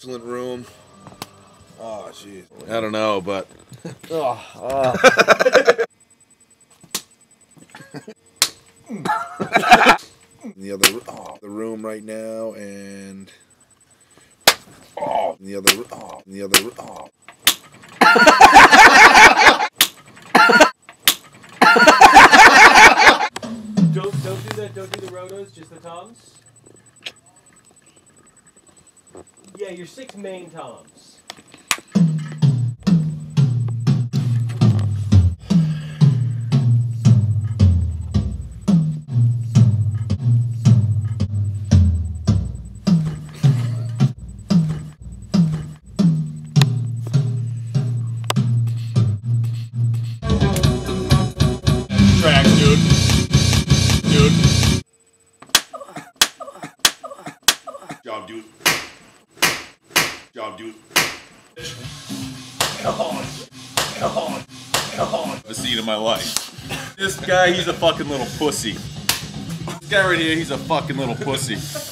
Excellent room. Oh, jeez. I don't know, but... the room right now, and... Don't do the rotos, just the toms. Yeah, your 6 main toms. Track, dude. Job, dude. God. I've seen in my life. This guy, he's a fucking little pussy. This guy right here, he's a fucking little pussy.